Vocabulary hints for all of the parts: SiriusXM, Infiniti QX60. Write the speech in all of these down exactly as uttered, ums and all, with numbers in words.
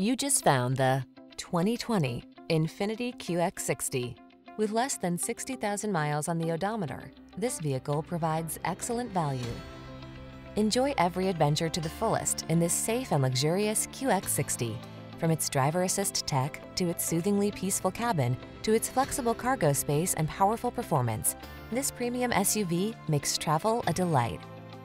You just found the twenty twenty Infiniti Q X sixty. With less than sixty thousand miles on the odometer, this vehicle provides excellent value. Enjoy every adventure to the fullest in this safe and luxurious Q X sixty. From its driver assist tech, to its soothingly peaceful cabin, to its flexible cargo space and powerful performance, this premium S U V makes travel a delight.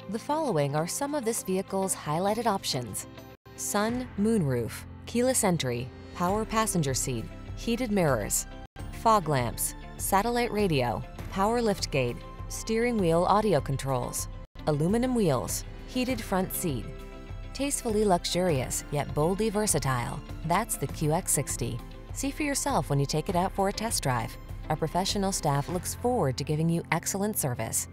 The following are some of this vehicle's highlighted options: sun, moonroof, keyless entry, power passenger seat, heated mirrors, fog lamps, satellite radio, power liftgate, steering wheel audio controls, aluminum wheels, heated front seat. Tastefully luxurious, yet boldly versatile, that's the Q X sixty. See for yourself when you take it out for a test drive. Our professional staff looks forward to giving you excellent service.